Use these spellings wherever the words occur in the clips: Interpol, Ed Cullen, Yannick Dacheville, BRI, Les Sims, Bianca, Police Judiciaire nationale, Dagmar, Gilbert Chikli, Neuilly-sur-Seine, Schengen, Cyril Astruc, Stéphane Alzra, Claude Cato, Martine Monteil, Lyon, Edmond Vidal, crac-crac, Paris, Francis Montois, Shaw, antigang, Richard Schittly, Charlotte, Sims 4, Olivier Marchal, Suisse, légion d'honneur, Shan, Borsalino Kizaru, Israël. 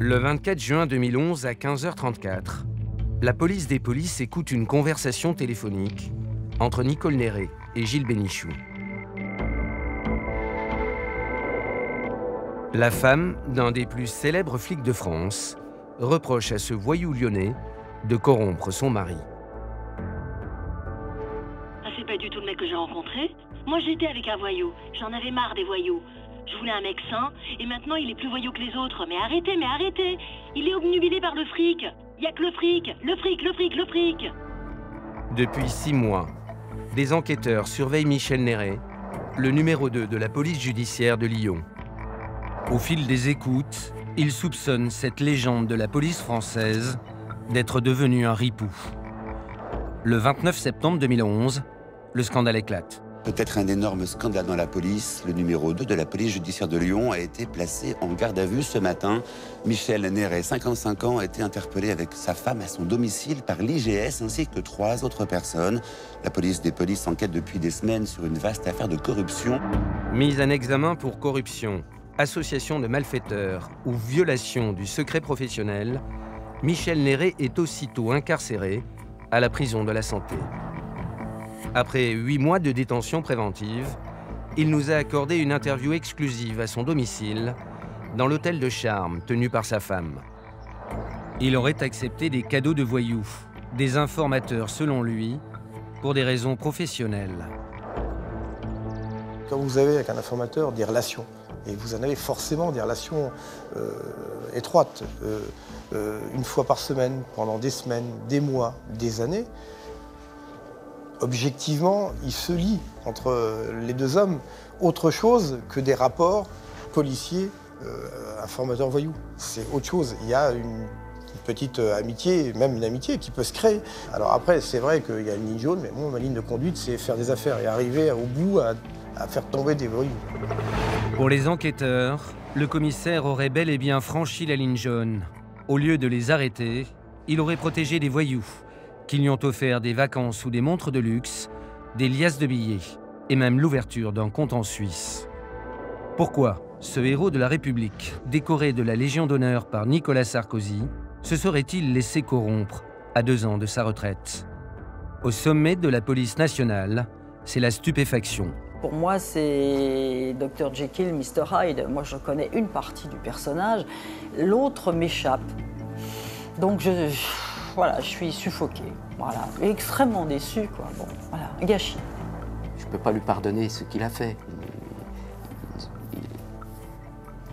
Le 24 juin 2011 à 15h34, la police des polices écoute une conversation téléphonique entre Nicole Neyret et Gilles Bénichou. La femme d'un des plus célèbres flics de France reproche à ce voyou lyonnais de corrompre son mari. Ah, c'est pas du tout le mec que j'ai rencontré. Moi, j'étais avec un voyou. J'en avais marre des voyous. Je voulais un mec sain, et maintenant, il est plus voyou que les autres. Mais arrêtez Il est obnubilé par le fric. Il y a que le fric. Le fric, le fric, le fric. Depuis 6 mois, des enquêteurs surveillent Michel Neyret, le numéro 2 de la police judiciaire de Lyon. Au fil des écoutes, ils soupçonnent cette légende de la police française d'être devenue un ripou. Le 29 septembre 2011, le scandale éclate. Peut-être un énorme scandale dans la police. Le numéro 2 de la police judiciaire de Lyon a été placé en garde à vue ce matin. Michel Neyret, 55 ans, a été interpellé avec sa femme à son domicile par l'IGS ainsi que 3 autres personnes. La police des polices enquête depuis des semaines sur une vaste affaire de corruption. Mise en examen pour corruption, association de malfaiteurs ou violation du secret professionnel, Michel Neyret est aussitôt incarcéré à la prison de la Santé. Après 8 mois de détention préventive, il nous a accordé une interview exclusive à son domicile, dans l'hôtel de charme tenu par sa femme. Il aurait accepté des cadeaux de voyous, des informateurs selon lui, pour des raisons professionnelles. Quand vous avez avec un informateur des relations, et vous en avez forcément des relations étroites, une fois par semaine, pendant des semaines, des mois, des années, objectivement, il se lie entre les 2 hommes autre chose que des rapports policiers, informateurs voyous. C'est autre chose. Il y a une petite amitié, même une amitié qui peut se créer. Alors après, c'est vrai qu'il y a une ligne jaune, mais moi, ma ligne de conduite, c'est faire des affaires et arriver au bout à faire tomber des voyous. Pour les enquêteurs, le commissaire aurait bel et bien franchi la ligne jaune. Au lieu de les arrêter, il aurait protégé des voyous qui lui ont offert des vacances ou des montres de luxe, des liasses de billets et même l'ouverture d'un compte en Suisse. Pourquoi ce héros de la République, décoré de la Légion d'honneur par Nicolas Sarkozy, se serait-il laissé corrompre à 2 ans de sa retraite? Au sommet de la police nationale, c'est la stupéfaction. Pour moi, c'est Dr Jekyll, Mr Hyde. Moi, je connais une partie du personnage, l'autre m'échappe. Donc voilà, je suis suffoquée, voilà, extrêmement déçue, quoi. Bon, voilà, gâchis. Je ne peux pas lui pardonner ce qu'il a fait.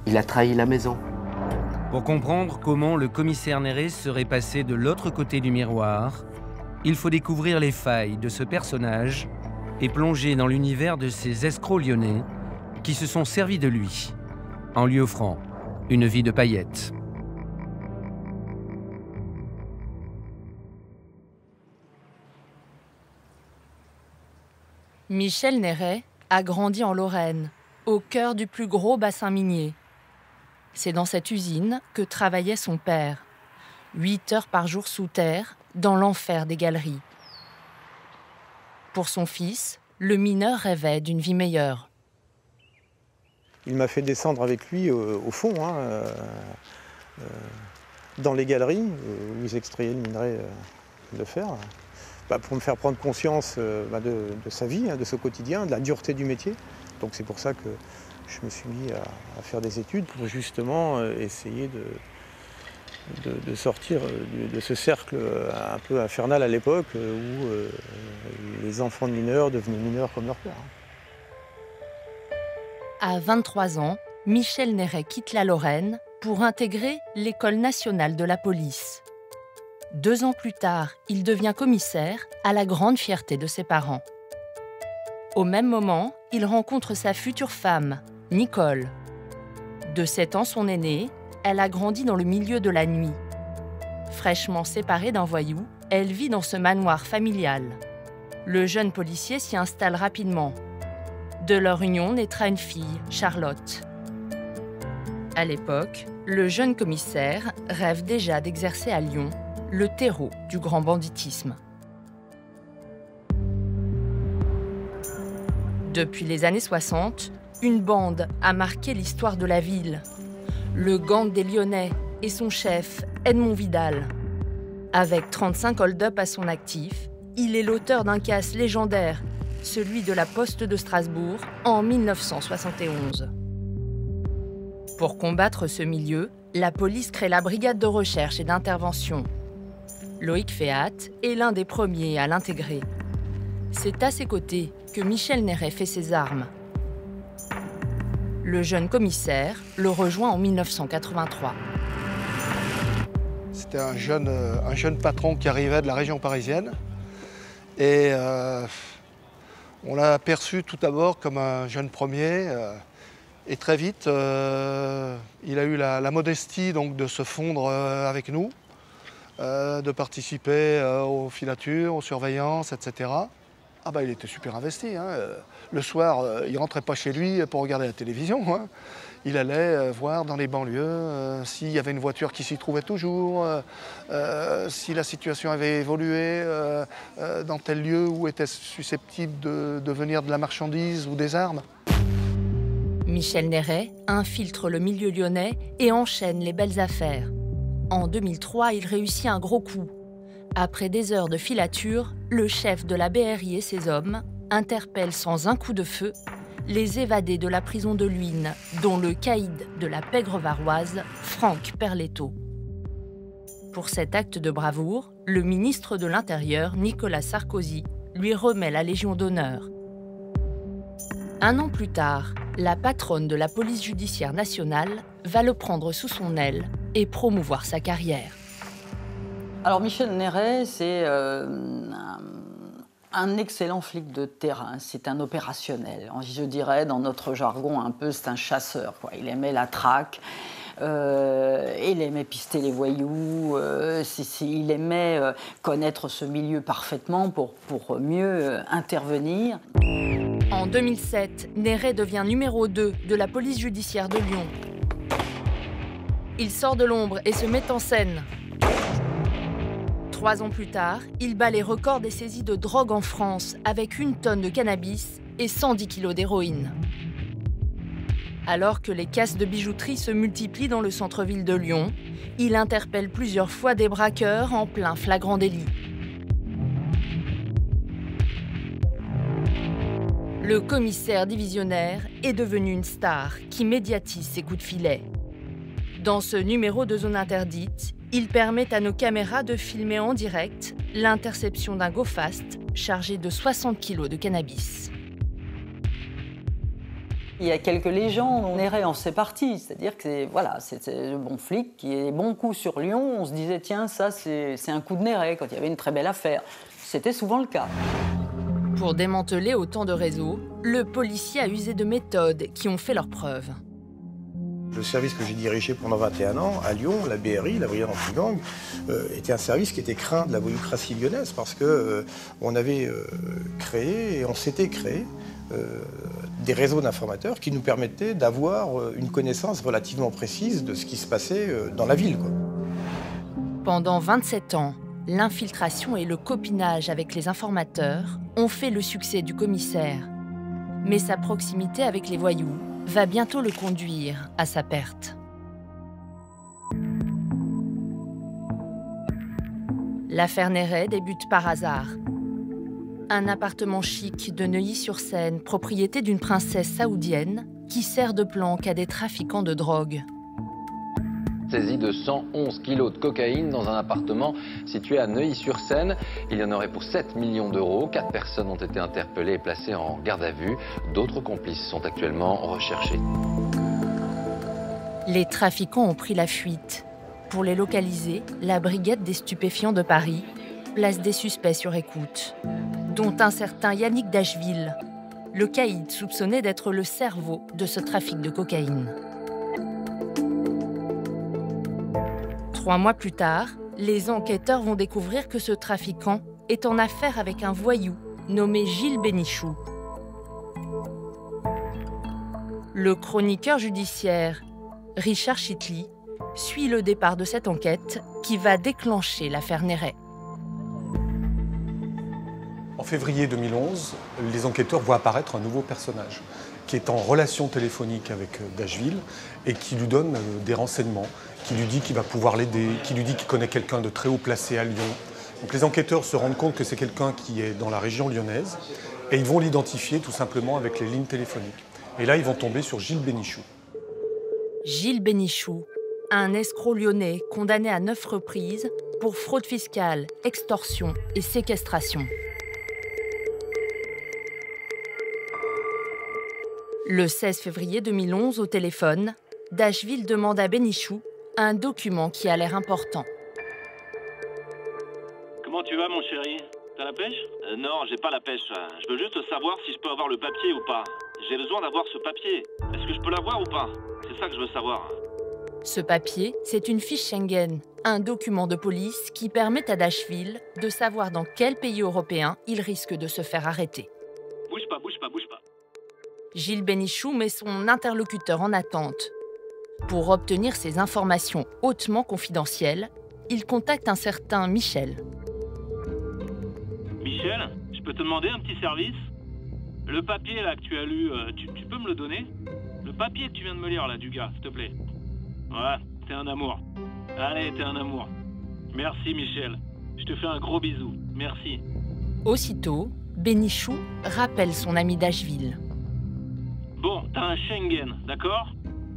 Il a trahi la maison. Pour comprendre comment le commissaire Neyret serait passé de l'autre côté du miroir, il faut découvrir les failles de ce personnage et plonger dans l'univers de ces escrocs lyonnais qui se sont servis de lui en lui offrant une vie de paillettes. Michel Neyret a grandi en Lorraine, au cœur du plus gros bassin minier. C'est dans cette usine que travaillait son père, 8 heures par jour sous terre, dans l'enfer des galeries. Pour son fils, le mineur rêvait d'une vie meilleure. Il m'a fait descendre avec lui au fond, hein, dans les galeries, où ils extrayaient le minerai de fer. Pour me faire prendre conscience de sa vie, de son quotidien, de la dureté du métier. Donc c'est pour ça que je me suis mis à faire des études pour justement essayer de sortir de ce cercle un peu infernal à l'époque où les enfants de mineurs devenaient mineurs comme leur père. À 23 ans, Michel Neyret quitte la Lorraine pour intégrer l'École nationale de la police. 2 ans plus tard, il devient commissaire, à la grande fierté de ses parents. Au même moment, il rencontre sa future femme, Nicole. De 7 ans son aînée, elle a grandi dans le milieu de la nuit. Fraîchement séparée d'un voyou, elle vit dans ce manoir familial. Le jeune policier s'y installe rapidement. De leur union naîtra une fille, Charlotte. À l'époque, le jeune commissaire rêve déjà d'exercer à Lyon, le terreau du grand banditisme. Depuis les années 60, une bande a marqué l'histoire de la ville. Le gang des Lyonnais, et son chef, Edmond Vidal. Avec 35 hold-up à son actif, il est l'auteur d'un casse légendaire, celui de la Poste de Strasbourg, en 1971. Pour combattre ce milieu, la police crée la brigade de recherche et d'intervention. Loïc Féat est l'un des premiers à l'intégrer. C'est à ses côtés que Michel Neyret fait ses armes. Le jeune commissaire le rejoint en 1983. C'était un jeune patron qui arrivait de la région parisienne. Et on l'a perçu tout d'abord comme un jeune premier. Et très vite, il a eu la modestie donc, de se fondre avec nous, de participer aux filatures, aux surveillances, etc. Ah bah il était super investi. Hein. Le soir, il rentrait pas chez lui pour regarder la télévision. Hein. Il allait voir dans les banlieues s'il y avait une voiture qui s'y trouvait toujours, si la situation avait évolué dans tel lieu où était susceptible de venir de la marchandise ou des armes. Michel Neyret infiltre le milieu lyonnais et enchaîne les belles affaires. En 2003, il réussit un gros coup. Après des heures de filature, le chef de la BRI et ses hommes interpellent sans un coup de feu les évadés de la prison de Luynes, dont le caïd de la Pègre-Varoise, Franck Perletto. Pour cet acte de bravoure, le ministre de l'Intérieur, Nicolas Sarkozy, lui remet la Légion d'honneur. Un an plus tard, la patronne de la police judiciaire nationale va le prendre sous son aile et promouvoir sa carrière. Alors Michel Neyret, c'est un excellent flic de terrain, c'est un opérationnel. Je dirais, dans notre jargon un peu, c'est un chasseur, quoi. Il aimait la traque, il aimait pister les voyous, il aimait connaître ce milieu parfaitement pour mieux intervenir. En 2007, Neyret devient numéro 2 de la police judiciaire de Lyon. Il sort de l'ombre et se met en scène. 3 ans plus tard, il bat les records des saisies de drogue en France avec 1 tonne de cannabis et 110 kilos d'héroïne. Alors que les casses de bijouterie se multiplient dans le centre-ville de Lyon, il interpelle plusieurs fois des braqueurs en plein flagrant délit. Le commissaire divisionnaire est devenu une star qui médiatise ses coups de filet. Dans ce numéro de Zone Interdite, il permet à nos caméras de filmer en direct l'interception d'un go-fast chargé de 60 kilos de cannabis. Il y a quelques légendes, Neyret en fait partie, c'est-à-dire que c'est voilà, le bon flic qui est bon coup sur Lyon, on se disait tiens ça c'est un coup de Neyret quand il y avait une très belle affaire, c'était souvent le cas. Pour démanteler autant de réseaux, le policier a usé de méthodes qui ont fait leurs preuves. Le service que j'ai dirigé pendant 21 ans, à Lyon, la BRI, la brigade anti-gang, était un service qui était craint de la voyoucratie lyonnaise parce qu'on avait créé, et on s'était créé, des réseaux d'informateurs qui nous permettaient d'avoir une connaissance relativement précise de ce qui se passait dans la ville. Quoi. Pendant 27 ans, l'infiltration et le copinage avec les informateurs ont fait le succès du commissaire. Mais sa proximité avec les voyous va bientôt le conduire à sa perte. L'affaire Neyret débute par hasard. Un appartement chic de Neuilly-sur-Seine, propriété d'une princesse saoudienne, qui sert de planque à des trafiquants de drogue. Saisie de 111 kilos de cocaïne dans un appartement situé à Neuilly-sur-Seine. Il y en aurait pour 7 millions d'euros. 4 personnes ont été interpellées et placées en garde à vue. D'autres complices sont actuellement recherchés. Les trafiquants ont pris la fuite. Pour les localiser, la brigade des stupéfiants de Paris place des suspects sur écoute, dont un certain Yannick Dacheville, le caïd soupçonné d'être le cerveau de ce trafic de cocaïne. 3 mois plus tard, les enquêteurs vont découvrir que ce trafiquant est en affaire avec un voyou nommé Gilles Bénichou. Le chroniqueur judiciaire Richard Schittly suit le départ de cette enquête qui va déclencher l'affaire Neyret. En février 2011, les enquêteurs voient apparaître un nouveau personnage qui est en relation téléphonique avec Dacheville et qui lui donne des renseignements, qui lui dit qu'il va pouvoir l'aider, qui lui dit qu'il connaît quelqu'un de très haut placé à Lyon. Donc les enquêteurs se rendent compte que c'est quelqu'un qui est dans la région lyonnaise et ils vont l'identifier tout simplement avec les lignes téléphoniques. Et là, ils vont tomber sur Gilles Bénichou. Gilles Bénichou, un escroc lyonnais condamné à 9 reprises pour fraude fiscale, extorsion et séquestration. Le 16 février 2011, au téléphone, Dacheville demande à Bénichou un document qui a l'air important. Comment tu vas, mon chéri? T'as la pêche? Non, j'ai pas la pêche. Je veux juste savoir si je peux avoir le papier ou pas. J'ai besoin d'avoir ce papier. Est-ce que je peux l'avoir ou pas? C'est ça que je veux savoir. Ce papier, c'est une fiche Schengen, un document de police qui permet à Dacheville de savoir dans quel pays européen il risque de se faire arrêter. Bouge pas, bouge pas, bouge pas. Gilles Bénichou met son interlocuteur en attente. Pour obtenir ces informations hautement confidentielles, il contacte un certain Michel. Michel, je peux te demander un petit service? Le papier là que tu as lu, tu peux me le donner? Le papier que tu viens de me lire là, du gars, s'il te plaît. Ouais, t'es un amour. Allez, t'es un amour. Merci Michel, je te fais un gros bisou, merci. Aussitôt, Bénichou rappelle son ami Dacheville. Bon, t'as un Schengen, d'accord?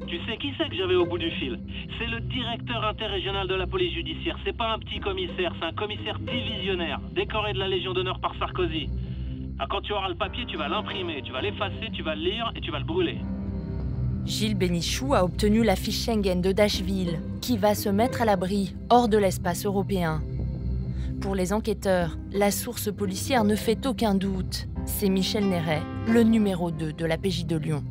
Tu sais qui c'est que j'avais au bout du fil? C'est le directeur interrégional de la police judiciaire. C'est pas un petit commissaire, c'est un commissaire divisionnaire, décoré de la Légion d'honneur par Sarkozy. Ah, quand tu auras le papier, tu vas l'imprimer, tu vas l'effacer, tu vas le lire et tu vas le brûler. Gilles Bénichou a obtenu la fiche Schengen de Dacheville, qui va se mettre à l'abri, hors de l'espace européen. Pour les enquêteurs, la source policière ne fait aucun doute. C'est Michel Neyret, le numéro 2 de la PJ de Lyon.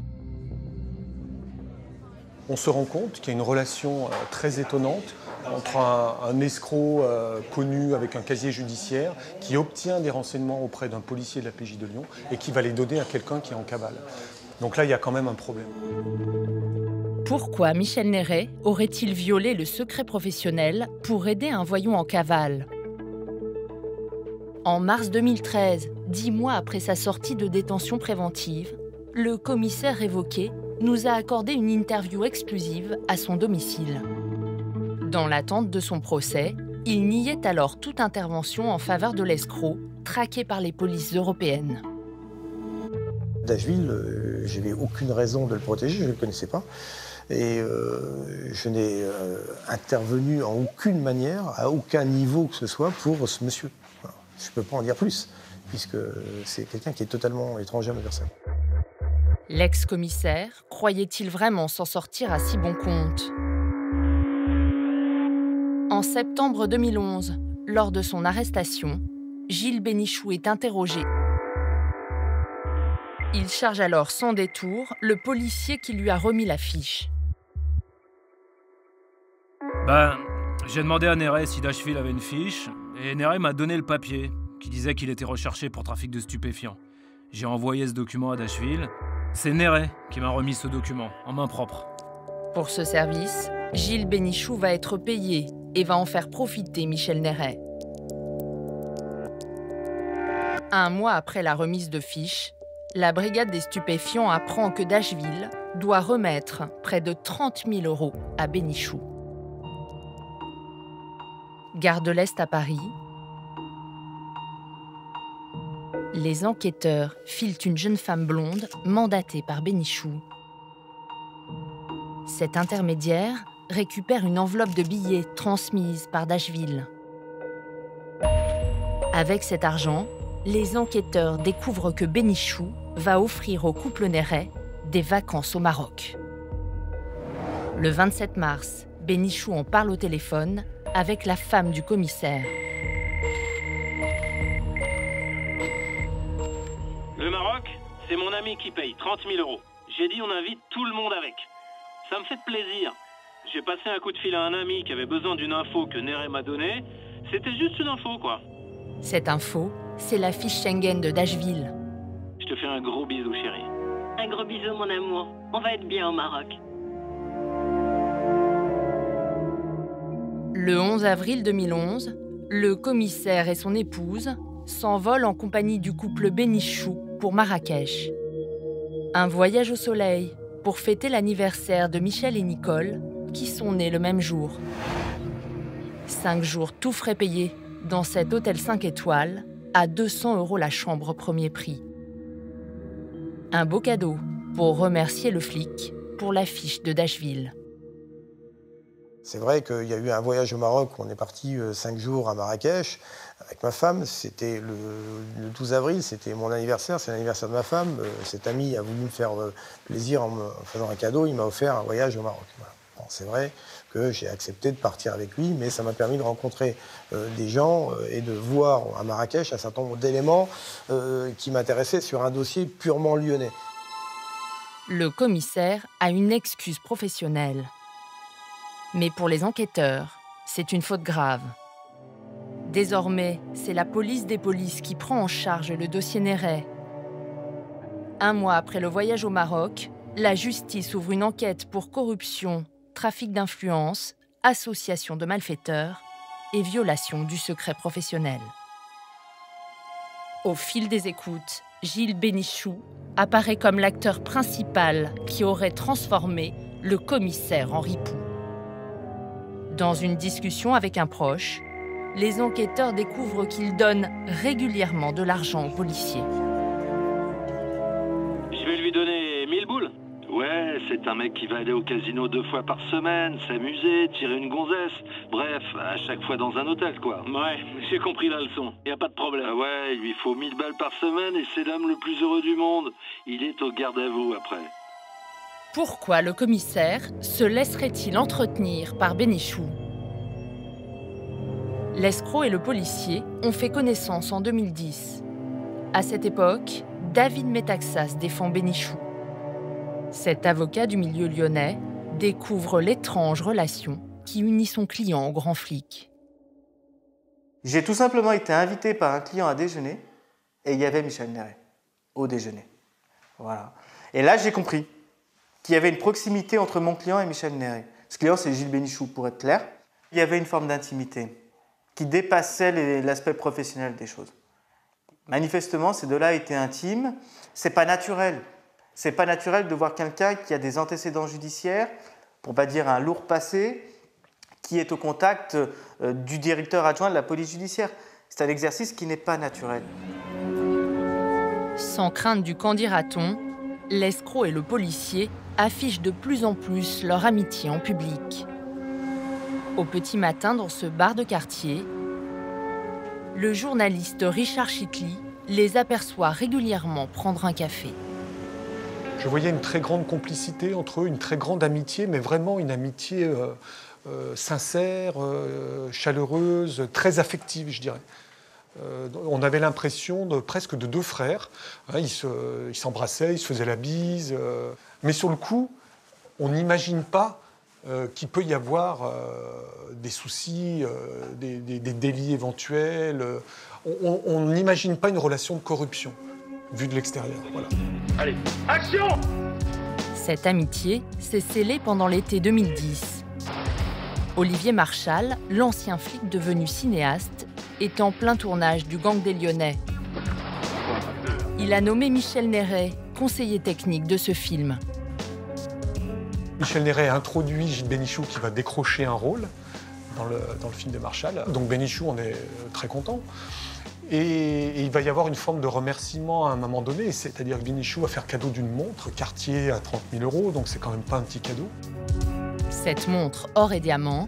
On se rend compte qu'il y a une relation très étonnante entre un escroc connu avec un casier judiciaire qui obtient des renseignements auprès d'un policier de la PJ de Lyon et qui va les donner à quelqu'un qui est en cavale. Donc là, il y a quand même un problème. Pourquoi Michel Neyret aurait-il violé le secret professionnel pour aider un voyou en cavale? En mars 2013, 10 mois après sa sortie de détention préventive, le commissaire révoqué nous a accordé une interview exclusive à son domicile. Dans l'attente de son procès, il niait alors toute intervention en faveur de l'escroc, traqué par les polices européennes. Dacheville, je n'avais aucune raison de le protéger, je ne le connaissais pas. Et je n'ai intervenu en aucune manière, à aucun niveau que ce soit, pour ce monsieur. Enfin, je ne peux pas en dire plus, puisque c'est quelqu'un qui est totalement étranger à ma personne. L'ex-commissaire croyait-il vraiment s'en sortir à si bon compte? En septembre 2011, lors de son arrestation, Gilles Bénichou est interrogé. Il charge alors sans détour le policier qui lui a remis la fiche. Ben, j'ai demandé à Neyret si Dacheville avait une fiche, et Neyret m'a donné le papier qui disait qu'il était recherché pour trafic de stupéfiants. J'ai envoyé ce document à Dacheville. C'est Neyret qui m'a remis ce document, en main propre. Pour ce service, Gilles Bénichou va être payé et va en faire profiter Michel Neyret. Un mois après la remise de fiches, la brigade des stupéfiants apprend que Dacheville doit remettre près de 30 000 € à Bénichou. Gare de l'Est à Paris, les enquêteurs filent une jeune femme blonde mandatée par Bénichou. Cette intermédiaire récupère une enveloppe de billets transmise par Dacheville. Avec cet argent, les enquêteurs découvrent que Bénichou va offrir au couple Neyret des vacances au Maroc. Le 27 mars, Bénichou en parle au téléphone avec la femme du commissaire. Le Maroc, c'est mon ami qui paye 30 000 €. J'ai dit on invite tout le monde avec. Ça me fait plaisir. J'ai passé un coup de fil à un ami qui avait besoin d'une info que Neyret m'a donnée. C'était juste une info, quoi. Cette info, c'est la fiche Schengen de Dacheville. Je te fais un gros bisou, chérie. Un gros bisou, mon amour. On va être bien au Maroc. Le 11 avril 2011, le commissaire et son épouse s'envolent en compagnie du couple Bénichou pour Marrakech. Un voyage au soleil pour fêter l'anniversaire de Michel et Nicole, qui sont nés le même jour. 5 jours tout frais payés dans cet hôtel 5 étoiles à 200 € la chambre premier prix. Un beau cadeau pour remercier le flic pour l'affiche de Dacheville. C'est vrai qu'il y a eu un voyage au Maroc, on est parti 5 jours à Marrakech avec ma femme. C'était le 12 avril, c'était mon anniversaire, c'est l'anniversaire de ma femme. Cet ami a voulu me faire plaisir en me faisant un cadeau, il m'a offert un voyage au Maroc. Voilà. Bon, c'est vrai que j'ai accepté de partir avec lui, mais ça m'a permis de rencontrer des gens et de voir à Marrakech un certain nombre d'éléments qui m'intéressaient sur un dossier purement lyonnais. Le commissaire a une excuse professionnelle. Mais pour les enquêteurs, c'est une faute grave. Désormais, c'est la police des polices qui prend en charge le dossier Neyret. Un mois après le voyage au Maroc, la justice ouvre une enquête pour corruption, trafic d'influence, association de malfaiteurs et violation du secret professionnel. Au fil des écoutes, Gilles Bénichou apparaît comme l'acteur principal qui aurait transformé le commissaire en ripou. Dans une discussion avec un proche, les enquêteurs découvrent qu'il donne régulièrement de l'argent aux policiers. Je vais lui donner 1000 boules. Ouais, c'est un mec qui va aller au casino 2 fois par semaine, s'amuser, tirer une gonzesse. Bref, à chaque fois dans un hôtel, quoi. Ouais, j'ai compris la leçon. Y a pas de problème. Ah ouais, il lui faut 1000 balles par semaine et c'est l'homme le plus heureux du monde. Il est au garde-à-vous après. Pourquoi le commissaire se laisserait-il entretenir par Bénichou? L'escroc et le policier ont fait connaissance en 2010. À cette époque, David Metaxas défend Bénichou. Cet avocat du milieu lyonnais découvre l'étrange relation qui unit son client au grand flic. J'ai tout simplement été invité par un client à déjeuner et il y avait Michel Neyret au déjeuner. Voilà. Et là, j'ai compris qu'il y avait une proximité entre mon client et Michel Neyret. Ce client, c'est Gilles Bénichou, pour être clair. Il y avait une forme d'intimité qui dépassait l'aspect professionnel des choses. Manifestement, ces deux-là étaient intimes. C'est pas naturel. C'est pas naturel de voir quelqu'un qui a des antécédents judiciaires, pour pas dire un lourd passé, qui est au contact du directeur adjoint de la police judiciaire. C'est un exercice qui n'est pas naturel. Sans crainte du qu'en dira-t-on, l'escroc et le policier affichent de plus en plus leur amitié en public. Au petit matin, dans ce bar de quartier, le journaliste Richard Schittly les aperçoit régulièrement prendre un café. Je voyais une très grande complicité entre eux, une très grande amitié, mais vraiment une amitié sincère, chaleureuse, très affective, je dirais. On avait l'impression presque de 2 frères. Hein, ils s'embrassaient, ils se faisaient la bise. Mais sur le coup, on n'imagine pas qu'il peut y avoir des soucis, des délits éventuels. On n'imagine pas une relation de corruption, vue de l'extérieur. Voilà. Allez, action! Cette amitié s'est scellée pendant l'été 2010. Olivier Marchal, l'ancien flic devenu cinéaste, est en plein tournage du Gang des Lyonnais. Il a nommé Michel Neyret conseiller technique de ce film. Michel Neyret introduit Gilles Bénichou qui va décrocher un rôle dans le film de Marchal. Donc Bénichou en est très content. Et il va y avoir une forme de remerciement à un moment donné, c'est-à-dire que Bénichou va faire cadeau d'une montre Cartier à 30 000 €, donc c'est quand même pas un petit cadeau. Cette montre or et diamant,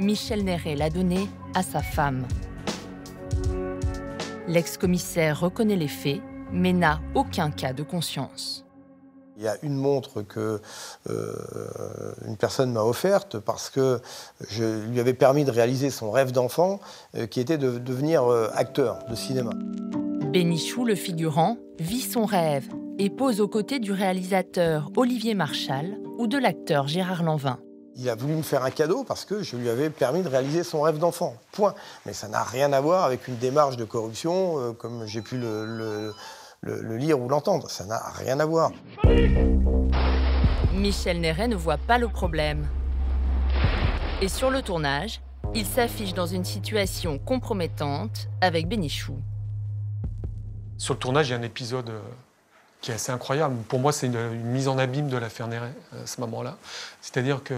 Michel Neyret l'a donnée à sa femme. L'ex-commissaire reconnaît les faits, mais n'a aucun cas de conscience. Il y a une montre que une personne m'a offerte parce que je lui avais permis de réaliser son rêve d'enfant, qui était de devenir acteur de cinéma. Bénichou, le figurant, vit son rêve et pose aux côtés du réalisateur Olivier Marchal ou de l'acteur Gérard Lanvin. Il a voulu me faire un cadeau parce que je lui avais permis de réaliser son rêve d'enfant, point. Mais ça n'a rien à voir avec une démarche de corruption, comme j'ai pu le lire ou l'entendre. Ça n'a rien à voir. Michel Neyret ne voit pas le problème. Et sur le tournage, il s'affiche dans une situation compromettante avec Bénichou. Sur le tournage, il y a un épisode qui est assez incroyable. Pour moi, c'est une mise en abîme de l'affaire Neyret, à ce moment-là. C'est-à-dire que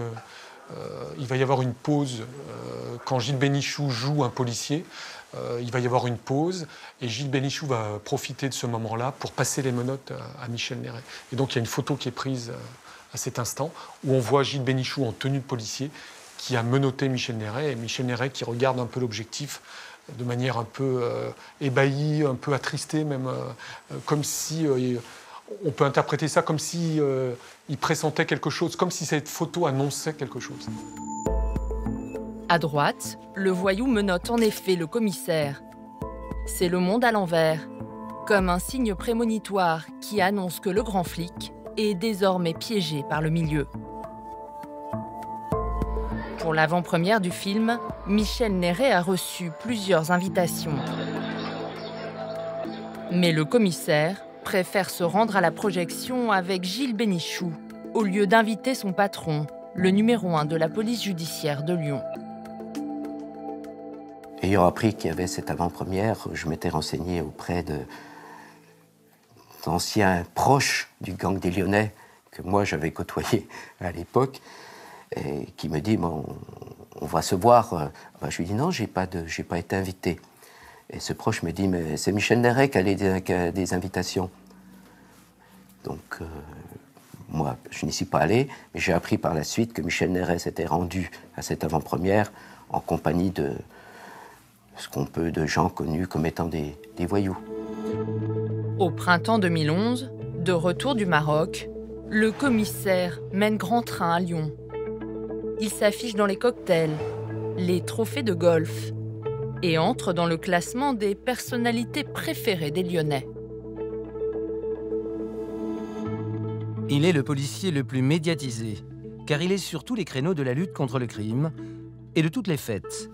il va y avoir une pause. Quand Gilles Bénichou joue un policier, il va y avoir une pause et Gilles Bénichou va profiter de ce moment-là pour passer les menottes à Michel Neyret. Et donc il y a une photo qui est prise à cet instant où on voit Gilles Bénichou en tenue de policier qui a menotté Michel Neyret et Michel Neyret qui regarde un peu l'objectif de manière un peu ébahie, un peu attristée même, comme si... on peut interpréter ça comme si il pressentait quelque chose, comme si cette photo annonçait quelque chose. À droite, le voyou menotte en effet le commissaire. C'est le monde à l'envers, comme un signe prémonitoire qui annonce que le grand flic est désormais piégé par le milieu. Pour l'avant-première du film, Michel Neyret a reçu plusieurs invitations. Mais le commissaire préfère se rendre à la projection avec Gilles Bénichou, au lieu d'inviter son patron, le numéro 1 de la police judiciaire de Lyon. Ayant appris qu'il y avait cette avant-première, je m'étais renseigné auprès d'anciens proches du gang des Lyonnais que moi j'avais côtoyé à l'époque, et qui me dit on va se voir. Ben, je lui dis non, j'ai pas été invité. Et ce proche me dit, mais c'est Michel Neyret qui a des invitations. Donc, moi, je n'y suis pas allé, mais j'ai appris par la suite que Michel Neyret s'était rendu à cette avant-première en compagnie de ce qu'on peut de gens connus comme étant des voyous. Au printemps 2011, de retour du Maroc, le commissaire mène grand train à Lyon. Il s'affiche dans les cocktails, les trophées de golf, et entre dans le classement des personnalités préférées des Lyonnais. Il est le policier le plus médiatisé, car il est sur tous les créneaux de la lutte contre le crime et de toutes les fêtes.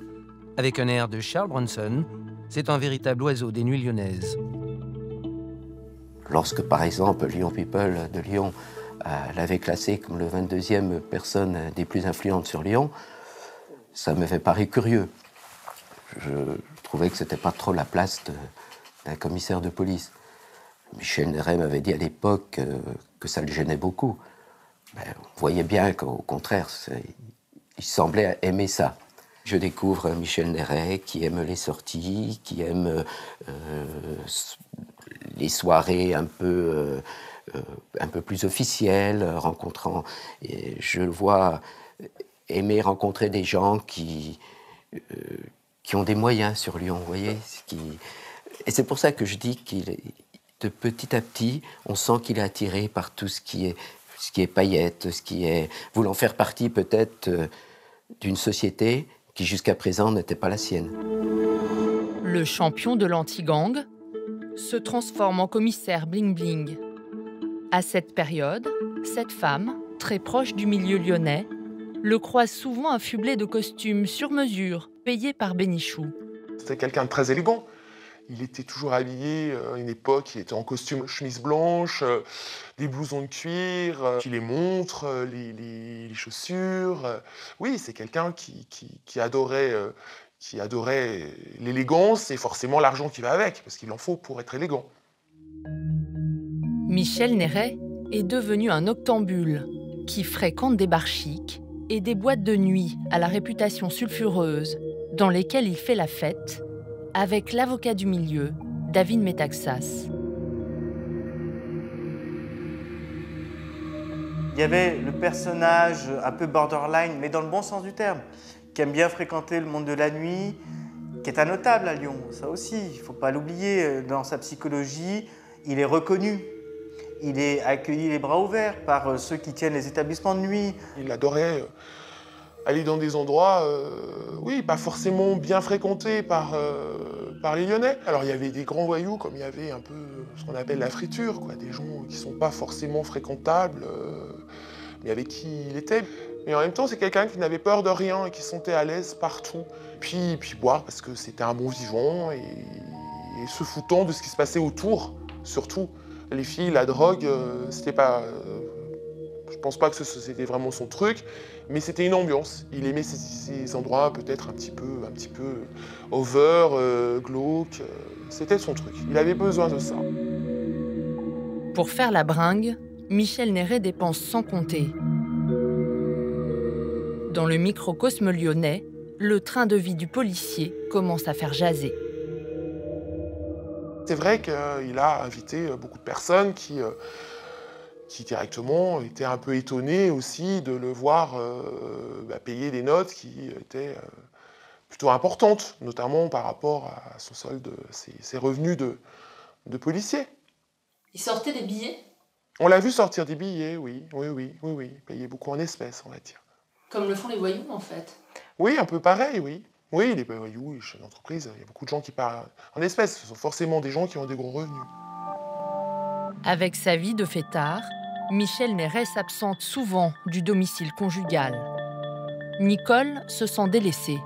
Avec un air de Charles Bronson, c'est un véritable oiseau des nuits lyonnaises. Lorsque, par exemple, Lyon People de Lyon l'avait classé comme le 22e personne des plus influentes sur Lyon, ça m'avait paru curieux. Je trouvais que c'était pas trop la place d'un commissaire de police. Michel Neyret m'avait dit à l'époque que ça le gênait beaucoup. Ben, on voyait bien qu'au contraire, il semblait aimer ça. Je découvre Michel Neyret qui aime les sorties, qui aime les soirées un peu plus officielles, rencontrant. Et je le vois aimer rencontrer des gens qui ont des moyens sur Lyon, vous voyez. Et c'est pour ça que je dis qu'il, de petit à petit, on sent qu'il est attiré par tout ce qui est paillettes, ce qui est voulant faire partie peut-être d'une société qui jusqu'à présent n'était pas la sienne. Le champion de l'anti-gang se transforme en commissaire bling-bling. À cette période, cette femme, très proche du milieu lyonnais, le croise souvent affublé de costumes sur mesure, payé par Bénichou. C'était quelqu'un de très élégant. Il était toujours habillé, à une époque, il était en costume, chemise blanche, des blousons de cuir, les montres, les chaussures. Oui, c'est quelqu'un qui adorait l'élégance et forcément l'argent qui va avec, parce qu'il en faut pour être élégant. Michel Neyret est devenu un octambule qui fréquente des bars chics et des boîtes de nuit à la réputation sulfureuse, dans lesquelles il fait la fête, avec l'avocat du milieu, David Metaxas. Il y avait le personnage un peu borderline, mais dans le bon sens du terme, qui aime bien fréquenter le monde de la nuit, qui est un notable à Lyon, ça aussi, il ne faut pas l'oublier. Dans sa psychologie, il est reconnu. Il est accueilli les bras ouverts par ceux qui tiennent les établissements de nuit. Il adorait aller dans des endroits, oui, pas forcément bien fréquentés par les Lyonnais. Alors il y avait des grands voyous, comme il y avait un peu ce qu'on appelle la friture, quoi, des gens qui ne sont pas forcément fréquentables, mais avec qui il était. Mais en même temps, c'est quelqu'un qui n'avait peur de rien et qui se sentait à l'aise partout. Puis boire, parce que c'était un bon vivant et se foutant de ce qui se passait autour, surtout. Les filles, la drogue, c'était pas... je pense pas que c'était vraiment son truc, mais c'était une ambiance. Il aimait ces endroits peut-être un petit peu over, glauque. C'était son truc. Il avait besoin de ça. Pour faire la bringue, Michel Neyret dépense sans compter. Dans le microcosme lyonnais, le train de vie du policier commence à faire jaser. C'est vrai qu'il a invité beaucoup de personnes qui directement étaient un peu étonnées aussi de le voir payer des notes qui étaient plutôt importantes, notamment par rapport à son solde, ses revenus de policier. Il sortait des billets? On l'a vu sortir des billets, oui. Il payait beaucoup en espèces, on va dire. Comme le font les voyous, en fait? Oui, un peu pareil, oui. Oui, les voyous, les chefs d'entreprise, il y a beaucoup de gens qui parlent en espèces. Ce sont forcément des gens qui ont des gros revenus. Avec sa vie de fêtard, Michel Neyret s'absente souvent du domicile conjugal. Nicole se sent délaissée.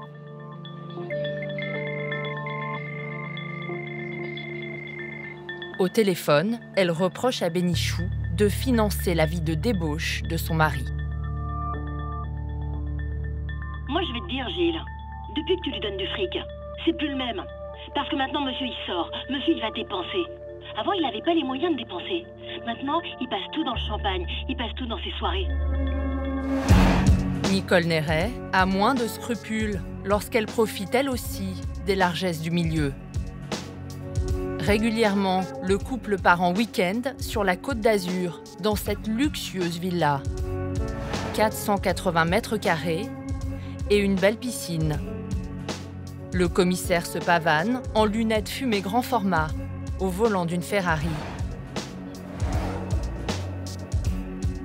Au téléphone, elle reproche à Bénichou de financer la vie de débauche de son mari. Moi, je vais te dire, Gilles, depuis que tu lui donnes du fric, c'est plus le même. Parce que maintenant, monsieur, il sort. Monsieur, il va dépenser. Avant, il n'avait pas les moyens de dépenser. Maintenant, il passe tout dans le champagne. Il passe tout dans ses soirées. Nicole Neyret a moins de scrupules lorsqu'elle profite, elle aussi, des largesses du milieu. Régulièrement, le couple part en week-end sur la Côte d'Azur, dans cette luxueuse villa. 480 mètres carrés et une belle piscine. Le commissaire se pavane en lunettes fumées grand format, au volant d'une Ferrari.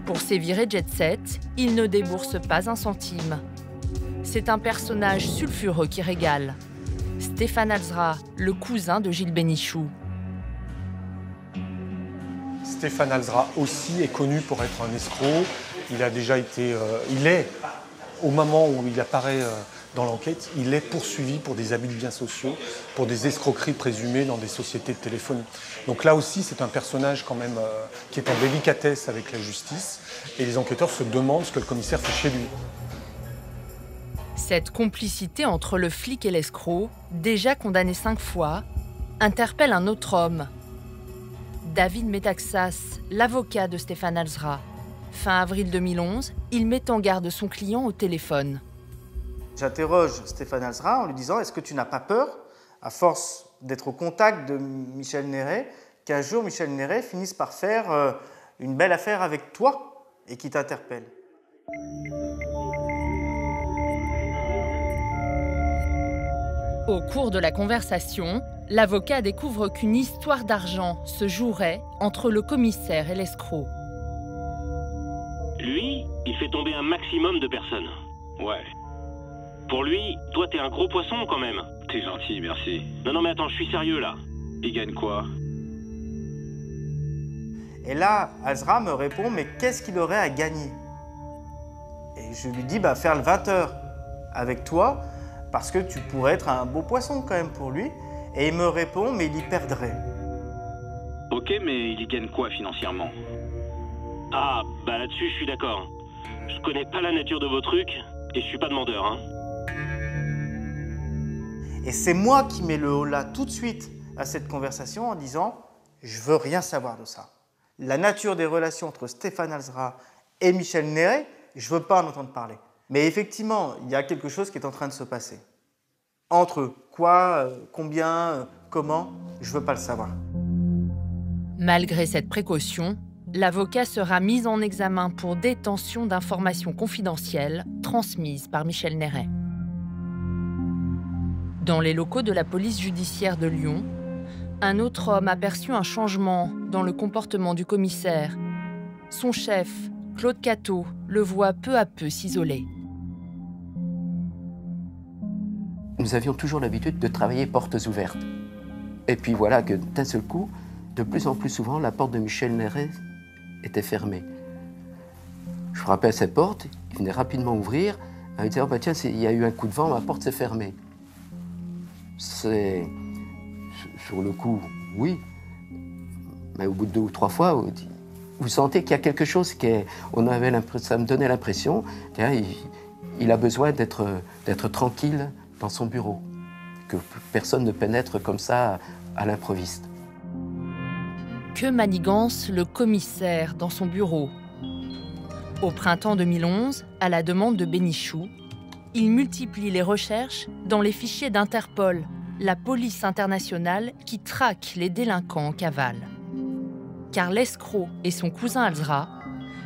Pour sévirer jet set, il ne débourse pas un centime. C'est un personnage sulfureux qui régale. Stéphane Alzra, le cousin de Gilles Bénichou. Stéphane Alzra aussi est connu pour être un escroc. Il a déjà été... Au moment où il apparaît dans l'enquête, il est poursuivi pour des abus de biens sociaux, pour des escroqueries présumées dans des sociétés de téléphonie. Donc là aussi, c'est un personnage quand même qui est en délicatesse avec la justice et les enquêteurs se demandent ce que le commissaire fait chez lui. Cette complicité entre le flic et l'escroc, déjà condamné 5 fois, interpelle un autre homme. David Metaxas, l'avocat de Stéphane Alzra. Fin avril 2011, il met en garde son client au téléphone. J'interroge Stéphane Alzra en lui disant « Est-ce que tu n'as pas peur, à force d'être au contact de Michel Neyret, qu'un jour Michel Neyret finisse par faire une belle affaire avec toi et qui t'interpelle ?» Au cours de la conversation, l'avocat découvre qu'une histoire d'argent se jouerait entre le commissaire et l'escroc. Lui, il fait tomber un maximum de personnes. Ouais. Pour lui, toi, t'es un gros poisson, quand même. T'es gentil, merci. Non, mais attends, je suis sérieux, là. Il gagne quoi? Et là, Alzra me répond, mais qu'est-ce qu'il aurait à gagner? Et je lui dis, bah, faire le 20h avec toi, parce que tu pourrais être un beau poisson, quand même, pour lui. Et il me répond, mais il y perdrait. Ok, mais il y gagne quoi, financièrement? Ah, bah là-dessus, je suis d'accord. Je connais pas la nature de vos trucs et je suis pas demandeur, hein. Et c'est moi qui mets le haut là tout de suite à cette conversation en disant « Je veux rien savoir de ça. La nature des relations entre Stéphane Alzra et Michel Neyret, je veux pas en entendre parler. » Mais effectivement, il y a quelque chose qui est en train de se passer. Entre quoi, combien, comment, je veux pas le savoir. Malgré cette précaution, l'avocat sera mis en examen pour détention d'informations confidentielles transmises par Michel Neyret. Dans les locaux de la police judiciaire de Lyon, un autre homme aperçut un changement dans le comportement du commissaire. Son chef, Claude Cato, le voit peu à peu s'isoler. Nous avions toujours l'habitude de travailler portes ouvertes. Et puis voilà que d'un seul coup, de plus en plus souvent, la porte de Michel Neyret était fermée. Je frappais à sa porte, il venait rapidement ouvrir. Il me disait, oh, bah, tiens, il y a eu un coup de vent, ma porte s'est fermée. C'est... Sur le coup, oui. Mais au bout de 2 ou 3 fois, vous sentez qu'il y a quelque chose qui est... Ça me donnait l'impression, tiens, il a besoin d'être tranquille dans son bureau. Que personne ne pénètre comme ça à l'improviste. Que manigance le commissaire dans son bureau. Au printemps 2011, à la demande de Bénichou, il multiplie les recherches dans les fichiers d'Interpol, la police internationale qui traque les délinquants en cavale. Car l'escroc et son cousin Alzra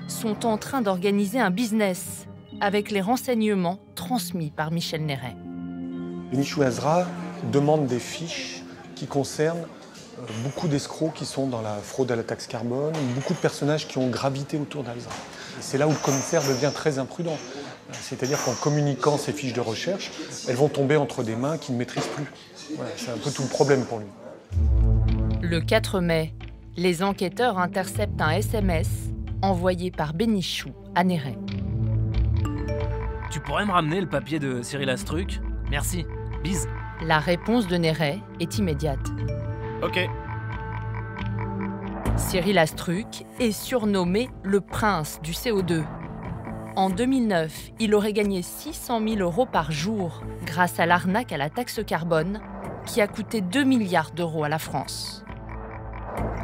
sont en train d'organiser un business avec les renseignements transmis par Michel Neyret. Bénichou Alzra demande des fiches qui concernent beaucoup d'escrocs qui sont dans la fraude à la taxe carbone, beaucoup de personnages qui ont gravité autour d'Alzra. C'est là où le commissaire devient très imprudent. C'est-à-dire qu'en communiquant ces fiches de recherche, elles vont tomber entre des mains qu'il ne maîtrise plus. Voilà, c'est un peu tout le problème pour lui. Le 4 mai, les enquêteurs interceptent un SMS envoyé par Bénichou à Neyret. « Tu pourrais me ramener le papier de Cyril Astruc? Merci. Bise. » La réponse de Neyret est immédiate. « Ok. » Cyril Astruc est surnommé le prince du CO2. En 2009, il aurait gagné 600 000 € par jour grâce à l'arnaque à la taxe carbone qui a coûté 2 milliards d'euros à la France.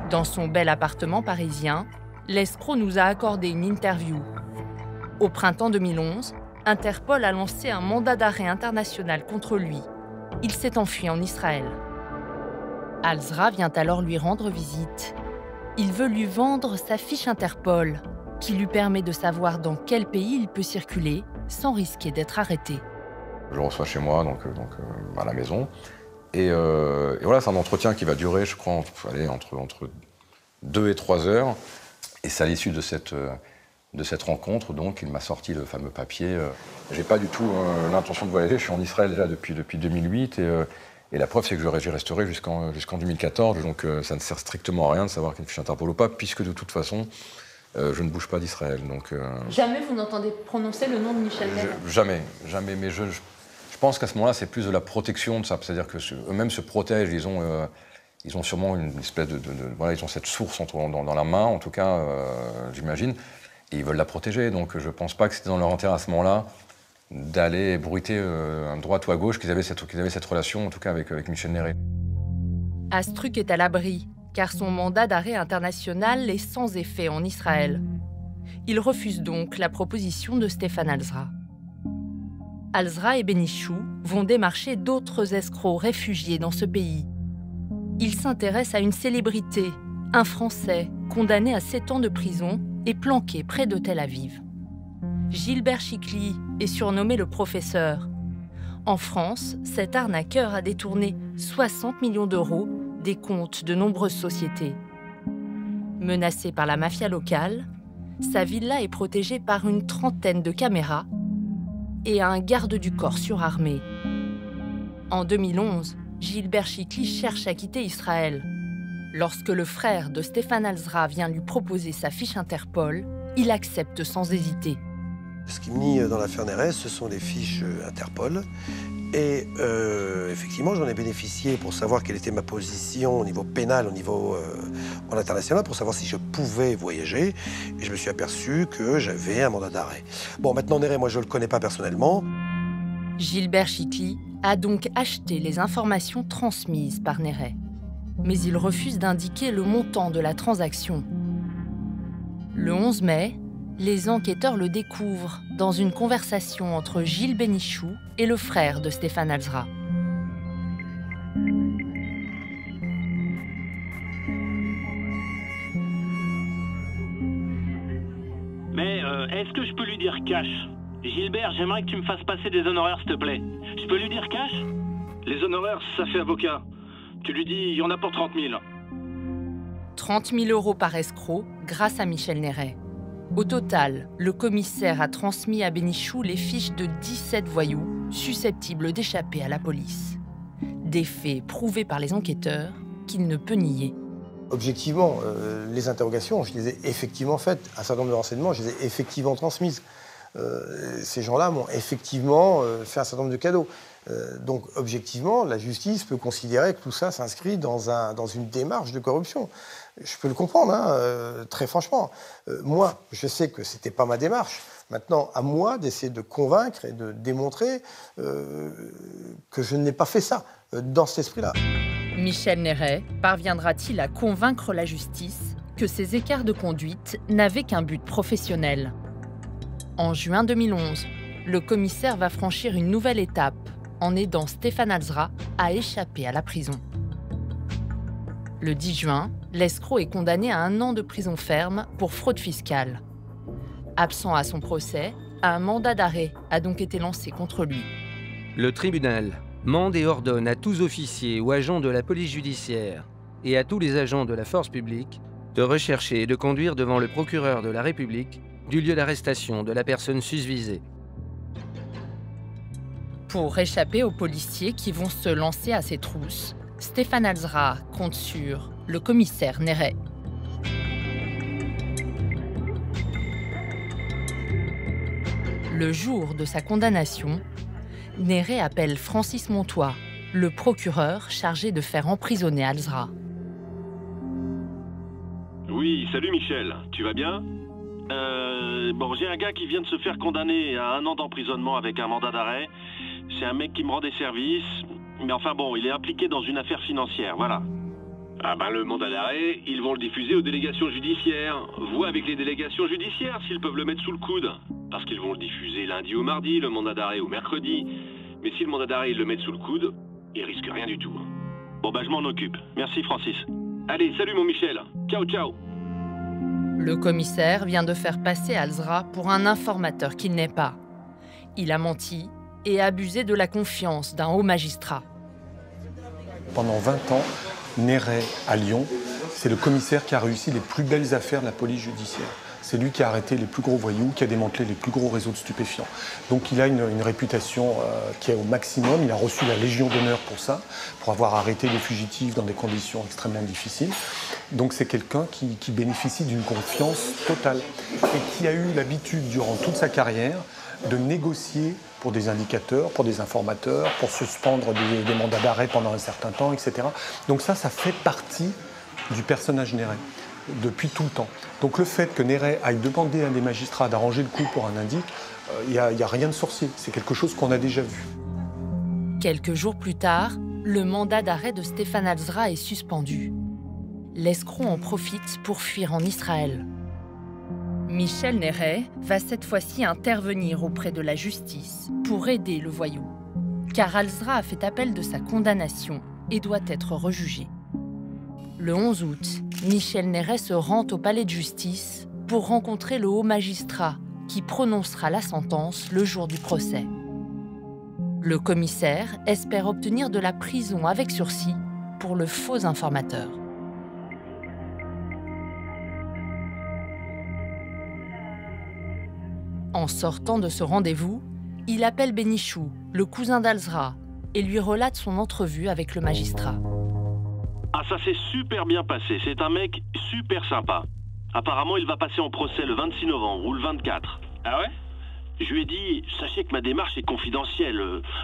Dans son bel appartement parisien, l'escroc nous a accordé une interview. Au printemps 2011, Interpol a lancé un mandat d'arrêt international contre lui. Il s'est enfui en Israël. Alzra vient alors lui rendre visite. Il veut lui vendre sa fiche Interpol, qui lui permet de savoir dans quel pays il peut circuler sans risquer d'être arrêté. Je le reçois chez moi, donc à la maison. Et voilà, c'est un entretien qui va durer, je crois, entre 2 et 3 heures. Et c'est à l'issue de cette rencontre, donc, il m'a sorti le fameux papier. J'ai pas du tout l'intention de voyager, je suis en Israël déjà depuis 2008. Et la preuve, c'est que j'y resterai jusqu'en 2014. Donc ça ne sert strictement à rien de savoir qu'il y a une fiche Interpol ou pas, puisque de toute façon, je ne bouge pas d'Israël. Jamais vous n'entendez prononcer le nom de Michel Neyret? Jamais. Mais je pense qu'à ce moment-là, c'est plus de la protection de ça. C'est-à-dire qu'eux-mêmes se protègent. Ils ont sûrement une espèce de ils ont cette source dans la main, en tout cas, j'imagine. Et ils veulent la protéger. Donc je ne pense pas que c'était dans leur intérêt à ce moment-là d'aller ébruiter à droite ou à gauche qu'ils avaient cette relation, en tout cas avec Michel Neyret. Astruc est à l'abri, car son mandat d'arrêt international est sans effet en Israël. Il refuse donc la proposition de Stéphane Alzra. Alzra et Bénichou vont démarcher d'autres escrocs réfugiés dans ce pays. Ils s'intéressent à une célébrité, un Français condamné à 7 ans de prison et planqué près de Tel Aviv. Gilbert Chikli est surnommé le professeur. En France, cet arnaqueur a détourné 60 millions d'euros des comptes de nombreuses sociétés. Menacé par la mafia locale, sa villa est protégée par une trentaine de caméras et un garde du corps surarmé. En 2011, Gilbert Chikli cherche à quitter Israël. Lorsque le frère de Stéphane Alzra vient lui proposer sa fiche Interpol, il accepte sans hésiter. Ce qui est mis dans l'affaire Neyret, ce sont les fiches Interpol. Et effectivement, j'en ai bénéficié pour savoir quelle était ma position au niveau pénal, au niveau en international, pour savoir si je pouvais voyager. Et je me suis aperçu que j'avais un mandat d'arrêt. Bon, maintenant, Neyret, moi, je ne le connais pas personnellement. Gilbert Chikli a donc acheté les informations transmises par Neyret. Mais il refuse d'indiquer le montant de la transaction. Le 11 mai, les enquêteurs le découvrent dans une conversation entre Gilles Bénichou et le frère de Stéphane Alzra. Mais est-ce que je peux lui dire cash? Gilbert, j'aimerais que tu me fasses passer des honoraires, s'il te plaît. Je peux lui dire cash? Les honoraires, ça fait avocat. Tu lui dis, il y en a pour 30 000. 30 000 euros par escroc grâce à Michel Neyret. Au total, le commissaire a transmis à Bénichou les fiches de 17 voyous susceptibles d'échapper à la police. Des faits prouvés par les enquêteurs qu'il ne peut nier. Objectivement, les interrogations, je les ai effectivement faites. Un certain nombre de renseignements, je les ai effectivement transmises. Ces gens-là m'ont effectivement fait un certain nombre de cadeaux. Donc, objectivement, la justice peut considérer que tout ça s'inscrit dans une démarche de corruption. Je peux le comprendre, hein, très franchement. Moi, je sais que c'était pas ma démarche. Maintenant, à moi d'essayer de convaincre et de démontrer que je n'ai pas fait ça dans cet esprit-là. Michel Neyret parviendra-t-il à convaincre la justice que ces écarts de conduite n'avaient qu'un but professionnel? En juin 2011, le commissaire va franchir une nouvelle étape en aidant Stéphane Alzra à échapper à la prison. Le 10 juin, l'escroc est condamné à 1 an de prison ferme pour fraude fiscale. Absent à son procès, un mandat d'arrêt a donc été lancé contre lui. Le tribunal mande et ordonne à tous officiers ou agents de la police judiciaire et à tous les agents de la force publique de rechercher et de conduire devant le procureur de la République du lieu d'arrestation de la personne susvisée. Pour échapper aux policiers qui vont se lancer à ses trousses, Stéphane Alzra compte sur le commissaire Neyret. Le jour de sa condamnation, Neyret appelle Francis Montois, le procureur chargé de faire emprisonner Alzra. Oui, salut Michel, tu vas bien? Bon, j'ai un gars qui vient de se faire condamner à 1 an d'emprisonnement avec un mandat d'arrêt. C'est un mec qui me rend des services, mais enfin bon, il est impliqué dans une affaire financière, voilà. Ah ben le mandat d'arrêt, ils vont le diffuser aux délégations judiciaires. Vois avec les délégations judiciaires s'ils peuvent le mettre sous le coude. Parce qu'ils vont le diffuser lundi ou mardi, le mandat d'arrêt ou mercredi. Mais si le mandat d'arrêt, ils le mettent sous le coude, ils risquent rien du tout. Bon bah je m'en occupe. Merci Francis. Allez, salut mon Michel. Ciao, ciao. Le commissaire vient de faire passer Alzra pour un informateur qu'il n'est pas. Il a menti et abusé de la confiance d'un haut magistrat. Pendant 20 ans, Neyret à Lyon, c'est le commissaire qui a réussi les plus belles affaires de la police judiciaire. C'est lui qui a arrêté les plus gros voyous, qui a démantelé les plus gros réseaux de stupéfiants. Donc il a une réputation qui est au maximum. Il a reçu la Légion d'honneur pour ça, pour avoir arrêté des fugitifs dans des conditions extrêmement difficiles. Donc c'est quelqu'un qui bénéficie d'une confiance totale et qui a eu l'habitude durant toute sa carrière de négocier pour des indicateurs, pour des informateurs, pour suspendre des mandats d'arrêt pendant un certain temps, etc. Donc ça fait partie du personnage Neyret, depuis tout le temps. Donc le fait que Neyret aille demander à des magistrats d'arranger le coup pour un indique, il n'y a rien de sorcier, c'est quelque chose qu'on a déjà vu. Quelques jours plus tard, le mandat d'arrêt de Stéphane Alzra est suspendu. L'escroc en profite pour fuir en Israël. Michel Neyret va cette fois-ci intervenir auprès de la justice pour aider le voyou, car Alzra a fait appel de sa condamnation et doit être rejugé. Le 11 août, Michel Neyret se rend au palais de justice pour rencontrer le haut magistrat qui prononcera la sentence le jour du procès. Le commissaire espère obtenir de la prison avec sursis pour le faux informateur. En sortant de ce rendez-vous, il appelle Bénichou, le cousin d'Alzra, et lui relate son entrevue avec le magistrat. Ah, ça s'est super bien passé, c'est un mec super sympa. Apparemment, il va passer en procès le 26 novembre ou le 24. Ah ouais? Je lui ai dit, sachez que ma démarche est confidentielle.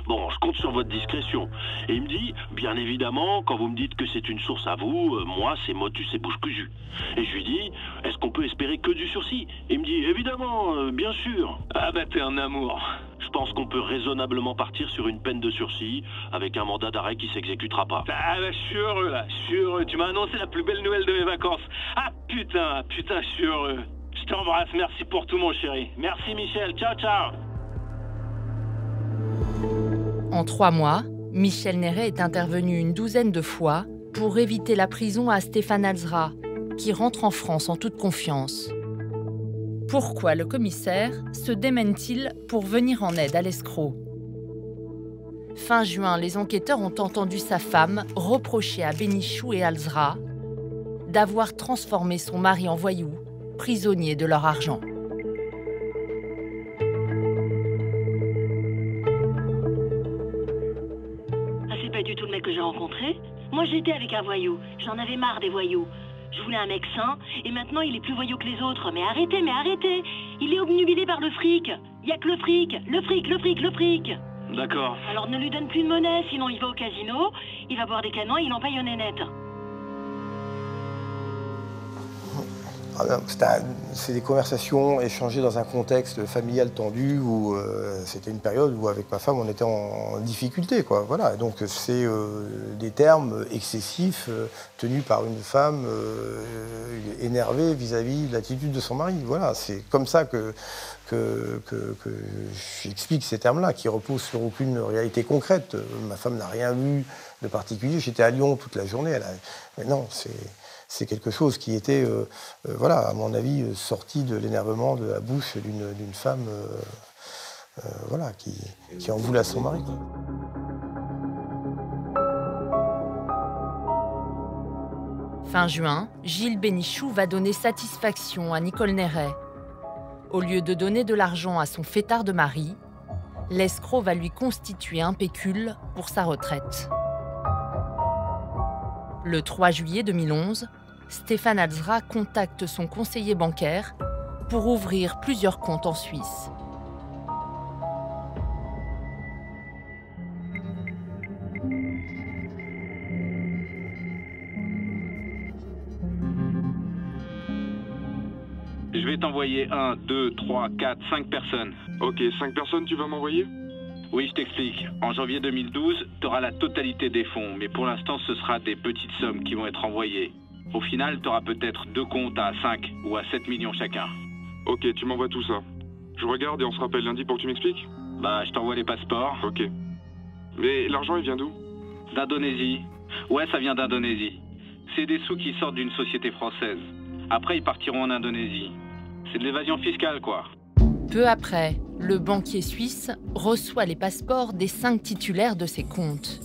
Bon, je compte sur votre discrétion. Et il me dit, bien évidemment, quand vous me dites que c'est une source à vous, moi, c'est motus et bouche cousue. Et je lui dis, est-ce qu'on peut espérer que du sursis? Il me dit, évidemment, bien sûr. Ah bah t'es un amour. Je pense qu'on peut raisonnablement partir sur une peine de sursis avec un mandat d'arrêt qui s'exécutera pas. Ah bah je suis heureux là, je suis heureux. Tu m'as annoncé la plus belle nouvelle de mes vacances. Ah putain, putain, je suis heureux. Je t'embrasse, merci pour tout mon chéri. Merci Michel, ciao ciao. En 3 mois, Michel Neyret est intervenu une douzaine de fois pour éviter la prison à Stéphane Alzra, qui rentre en France en toute confiance. Pourquoi le commissaire se démène-t-il pour venir en aide à l'escroc? Fin juin, les enquêteurs ont entendu sa femme reprocher à Bénichou et Alzra d'avoir transformé son mari en voyou, prisonniers de leur argent. Ah, c'est pas du tout le mec que j'ai rencontré. Moi, j'étais avec un voyou. J'en avais marre des voyous. Je voulais un mec sain, et maintenant, il est plus voyou que les autres. Mais arrêtez! Il est obnubilé par le fric. Il n'y a que le fric. Le fric, le fric, le fric. D'accord. Alors, ne lui donne plus de monnaie, sinon il va au casino, il va boire des canons et il en paye aux nénettes. C'est des conversations échangées dans un contexte familial tendu où c'était une période où, avec ma femme, on était en difficulté, quoi. Voilà. Donc, c'est des termes excessifs tenus par une femme énervée vis-à-vis de l'attitude de son mari. Voilà. C'est comme ça que j'explique ces termes-là, qui reposent sur aucune réalité concrète. Ma femme n'a rien vu de particulier. J'étais à Lyon toute la journée. Mais non, c'est quelque chose qui était, voilà, à mon avis, sorti de l'énervement de la bouche d'une femme voilà, qui en voulait à son mari. Fin juin, Gilles Bénichou va donner satisfaction à Nicole Neyret. Au lieu de donner de l'argent à son fêtard de mari, l'escroc va lui constituer un pécule pour sa retraite. Le 3 juillet 2011, Stéphane Alzra contacte son conseiller bancaire pour ouvrir plusieurs comptes en Suisse. Je vais t'envoyer 1, 2, 3, 4, 5 personnes. Ok, 5 personnes tu vas m'envoyer ? Oui, je t'explique. En janvier 2012, tu auras la totalité des fonds, mais pour l'instant, ce sera des petites sommes qui vont être envoyées. Au final, tu auras peut-être 2 comptes à 5 ou à 7 millions chacun. Ok, tu m'envoies tout ça. Je regarde et on se rappelle lundi pour que tu m'expliques. Bah, je t'envoie les passeports. Ok. Mais l'argent, il vient d'où? D'Indonésie. Ouais, ça vient d'Indonésie. C'est des sous qui sortent d'une société française. Après, ils partiront en Indonésie. C'est de l'évasion fiscale, quoi. Peu après, le banquier suisse reçoit les passeports des 5 titulaires de ses comptes.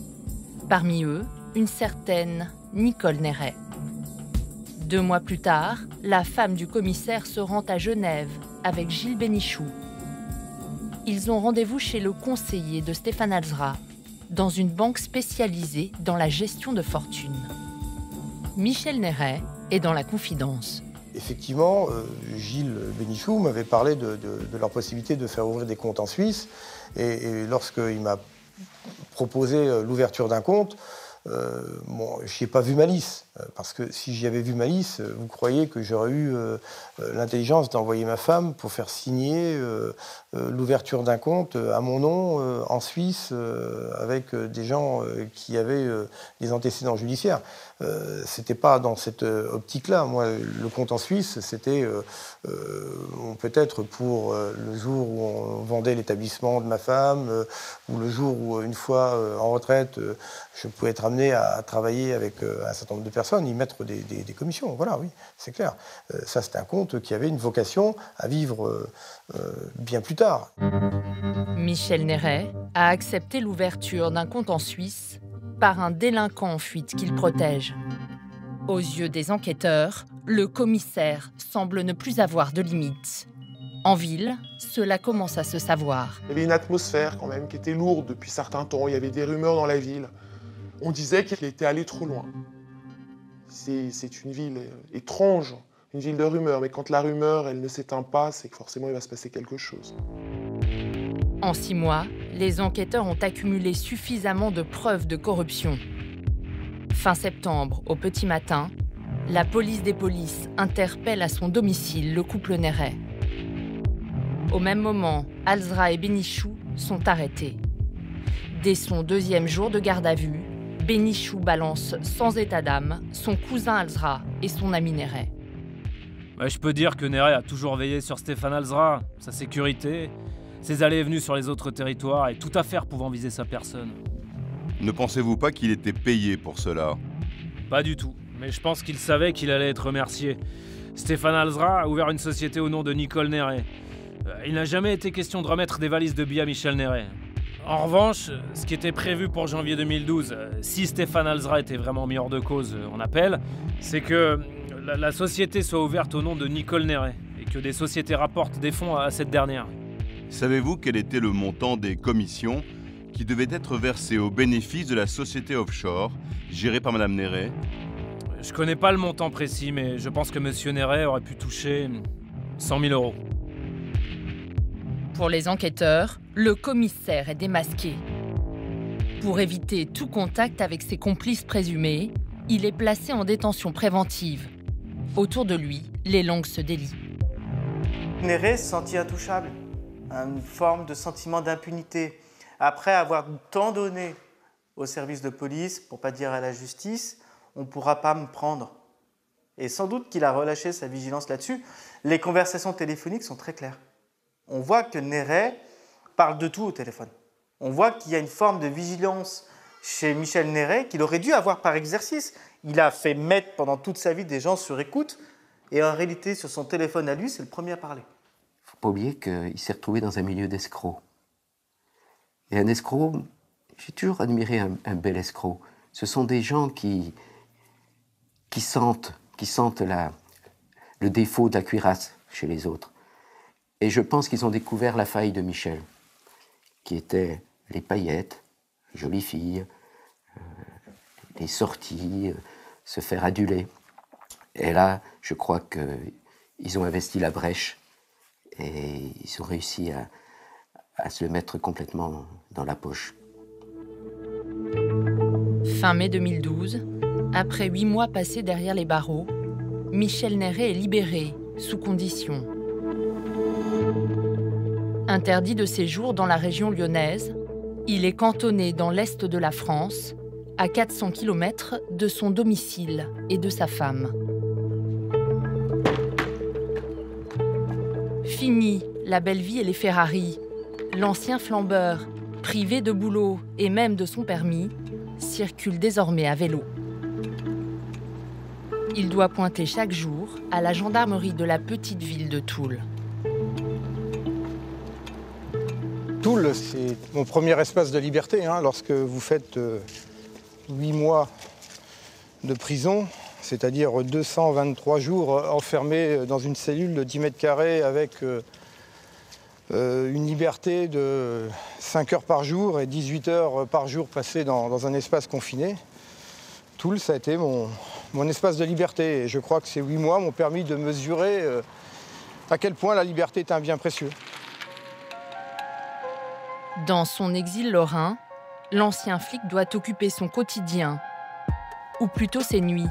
Parmi eux, une certaine Nicole Neyret. 2 mois plus tard, la femme du commissaire se rend à Genève avec Gilles Bénichou. Ils ont rendez-vous chez le conseiller de Stéphane Alzra, dans une banque spécialisée dans la gestion de fortune. Michel Neyret est dans la confidence. Effectivement, Gilles Bénichou m'avait parlé de leur possibilité de faire ouvrir des comptes en Suisse. Et lorsqu'il m'a proposé l'ouverture d'un compte, bon, je n'y ai pas vu malice. Parce que si j'y avais vu malice, vous croyez que j'aurais eu l'intelligence d'envoyer ma femme pour faire signer l'ouverture d'un compte à mon nom en Suisse avec des gens qui avaient des antécédents judiciaires. C'était pas dans cette optique-là. Moi, le compte en Suisse, c'était peut-être pour le jour où on vendait l'établissement de ma femme, ou le jour où, une fois en retraite, je pouvais être amené à travailler avec un certain nombre de personnes, y mettre des commissions. Voilà, oui, c'est clair. Ça, c'était un compte qui avait une vocation à vivre bien plus tard. Michel Neyret a accepté l'ouverture d'un compte en Suisse par un délinquant en fuite qu'il protège. Aux yeux des enquêteurs, le commissaire semble ne plus avoir de limites. En ville, cela commence à se savoir. Il y avait une atmosphère quand même qui était lourde depuis certains temps. Il y avait des rumeurs dans la ville. On disait qu'il était allé trop loin. C'est une ville étrange, une ville de rumeurs. Mais quand la rumeur, elle ne s'éteint pas, c'est que forcément, il va se passer quelque chose. En 6 mois, les enquêteurs ont accumulé suffisamment de preuves de corruption. Fin septembre, au petit matin, la police des polices interpelle à son domicile le couple Neyret. Au même moment, Alzra et Bénichou sont arrêtés. Dès son 2e jour de garde à vue, Bénichou balance sans état d'âme son cousin Alzra et son ami Neyret. Ouais, je peux dire que Neyret a toujours veillé sur Stéphane Alzra, sa sécurité, ses allées et venues sur les autres territoires et toute affaire pouvant viser sa personne. Ne pensez-vous pas qu'il était payé pour cela? Pas du tout, mais je pense qu'il savait qu'il allait être remercié. Stéphane Alzra a ouvert une société au nom de Nicole Neyret. Il n'a jamais été question de remettre des valises de billets à Michel Neyret. En revanche, ce qui était prévu pour janvier 2012, si Stéphane Alzra était vraiment mis hors de cause en appel, c'est que la société soit ouverte au nom de Nicole Neyret et que des sociétés rapportent des fonds à cette dernière. Savez-vous quel était le montant des commissions qui devaient être versées au bénéfice de la société offshore gérée par Mme Neyret? Je connais pas le montant précis, mais je pense que M. Neyret aurait pu toucher 100 000 €. Pour les enquêteurs, le commissaire est démasqué. Pour éviter tout contact avec ses complices présumés, il est placé en détention préventive. Autour de lui, les langues se délient. Neyret se sentit intouchable, une forme de sentiment d'impunité. Après avoir tant donné au service de police, pour ne pas dire à la justice, on ne pourra pas me prendre. Et sans doute qu'il a relâché sa vigilance là-dessus. Les conversations téléphoniques sont très claires. On voit que Neyret parle de tout au téléphone. On voit qu'il y a une forme de vigilance chez Michel Neyret qu'il aurait dû avoir par exercice. Il a fait mettre pendant toute sa vie des gens sur écoute et en réalité, sur son téléphone à lui, c'est le premier à parler. Il ne faut pas oublier qu'il s'est retrouvé dans un milieu d'escrocs. Et un escroc, j'ai toujours admiré un bel escroc. Ce sont des gens qui sentent le défaut de la cuirasse chez les autres. Et je pense qu'ils ont découvert la faille de Michel, qui était les paillettes, les jolies filles, les sorties, se faire aduler. Et là, je crois qu'ils ont investi la brèche et ils ont réussi à se le mettre complètement dans la poche. Fin mai 2012, après 8 mois passés derrière les barreaux, Michel Neyret est libéré, sous condition. Interdit de séjour dans la région lyonnaise, il est cantonné dans l'est de la France, à 400 km de son domicile et de sa femme. Fini la belle vie et les Ferrari. L'ancien flambeur, privé de boulot et même de son permis, circule désormais à vélo. Il doit pointer chaque jour à la gendarmerie de la petite ville de Toul. Toul, c'est mon premier espace de liberté. Hein. Lorsque vous faites 8 mois de prison, c'est-à-dire 223 jours enfermés dans une cellule de 10 mètres carrés avec une liberté de 5 heures par jour et 18 heures par jour passées dans un espace confiné, Toul, ça a été mon espace de liberté. Et je crois que ces 8 mois m'ont permis de mesurer à quel point la liberté est un bien précieux. Dans son exil lorrain, l'ancien flic doit occuper son quotidien, ou plutôt ses nuits.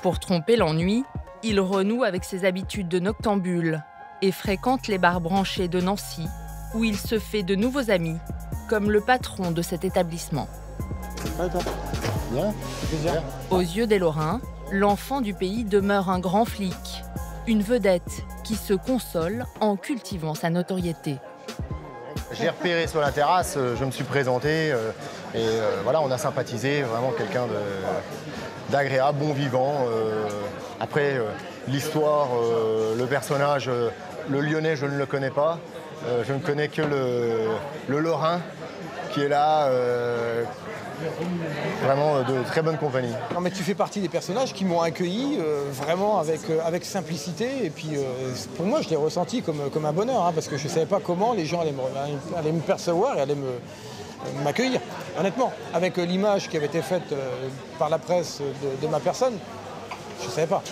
Pour tromper l'ennui, il renoue avec ses habitudes de noctambule et fréquente les bars branchés de Nancy, où il se fait de nouveaux amis, comme le patron de cet établissement. Aux yeux des Lorrains, l'enfant du pays demeure un grand flic, une vedette qui se console en cultivant sa notoriété. J'ai repéré sur la terrasse, je me suis présenté et voilà, on a sympathisé, vraiment quelqu'un d'agréable, bon vivant. Après, l'histoire, le personnage, le Lyonnais, je ne le connais pas. Je ne connais que le Lorrain qui est là, vraiment de très bonne compagnie. Non mais tu fais partie des personnages qui m'ont accueilli vraiment avec simplicité et puis pour moi je l'ai ressenti comme un bonheur hein, parce que je ne savais pas comment les gens allaient me percevoir et allaient m'accueillir. Honnêtement, avec l'image qui avait été faite par la presse de ma personne, je ne savais pas.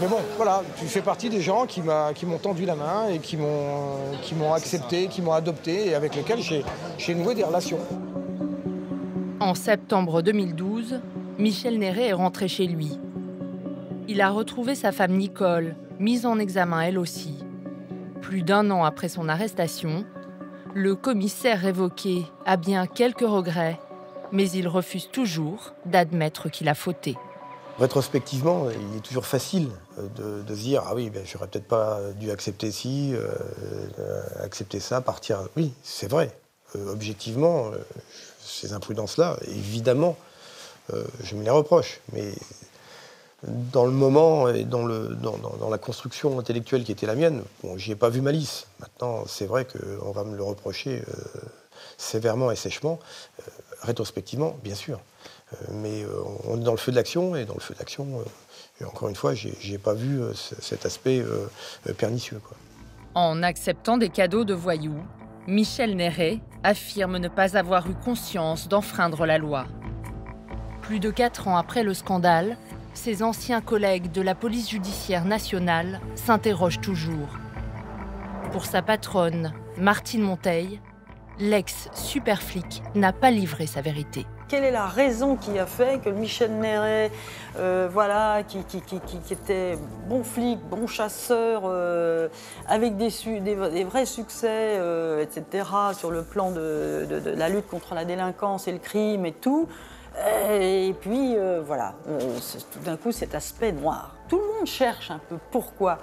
Mais bon, voilà, tu fais partie des gens qui m'ont tendu la main et qui m'ont accepté, qui m'ont adopté et avec lesquels j'ai noué des relations. En septembre 2012, Michel Neyret est rentré chez lui. Il a retrouvé sa femme Nicole, mise en examen elle aussi. Plus d'un an après son arrestation, le commissaire révoqué a bien quelques regrets, mais il refuse toujours d'admettre qu'il a fauté. Rétrospectivement, il est toujours facile de se dire « Ah oui, ben, j'aurais peut-être pas dû accepter ci, accepter ça, partir... » Oui, c'est vrai. Objectivement, ces imprudences-là, évidemment, je me les reproche. Mais dans le moment et dans la construction intellectuelle qui était la mienne, bon, j'y ai pas vu malice. Maintenant, c'est vrai qu'on va me le reprocher sévèrement et sèchement, rétrospectivement, bien sûr. Mais on est dans le feu de l'action, et dans le feu de l'action, encore une fois, j'ai pas vu cet aspect pernicieux. Quoi. En acceptant des cadeaux de voyous, Michel Neyret affirme ne pas avoir eu conscience d'enfreindre la loi. Plus de 4 ans après le scandale, ses anciens collègues de la police judiciaire nationale s'interrogent toujours. Pour sa patronne, Martine Monteil, l'ex-superflic n'a pas livré sa vérité. Quelle est la raison qui a fait que Michel Neyret, voilà, qui était bon flic, bon chasseur, avec des vrais succès, etc., sur le plan de la lutte contre la délinquance et le crime et tout, et puis voilà, tout d'un coup cet aspect noir. Tout le monde cherche un peu pourquoi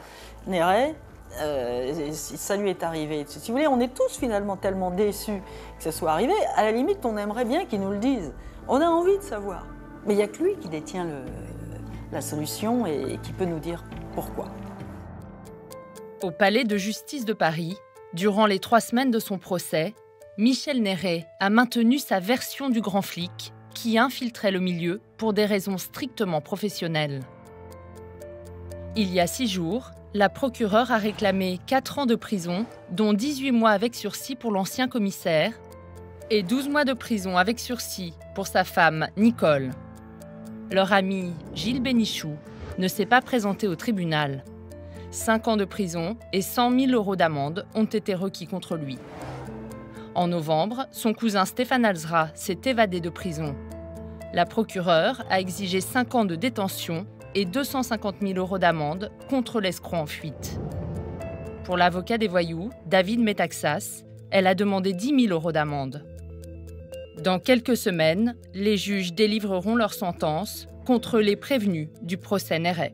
Neyret, ça lui est arrivé. Si vous voulez, on est tous finalement tellement déçus que ça soit arrivé. À la limite, on aimerait bien qu'il nous le dise. On a envie de savoir. Mais il n'y a que lui qui détient la solution et qui peut nous dire pourquoi. Au palais de justice de Paris, durant les 3 semaines de son procès, Michel Neyret a maintenu sa version du grand flic qui infiltrait le milieu pour des raisons strictement professionnelles. Il y a 6 jours, la procureure a réclamé 4 ans de prison, dont 18 mois avec sursis pour l'ancien commissaire et 12 mois de prison avec sursis pour sa femme Nicole. Leur ami Gilles Bénichou ne s'est pas présenté au tribunal. 5 ans de prison et 100 000 € d'amende ont été requis contre lui. En novembre, son cousin Stéphane Alzra s'est évadé de prison. La procureure a exigé 5 ans de détention et 250 000 € d'amende contre l'escroc en fuite. Pour l'avocat des voyous, David Metaxas, elle a demandé 10 000 € d'amende. Dans quelques semaines, les juges délivreront leur sentence contre les prévenus du procès Neyret.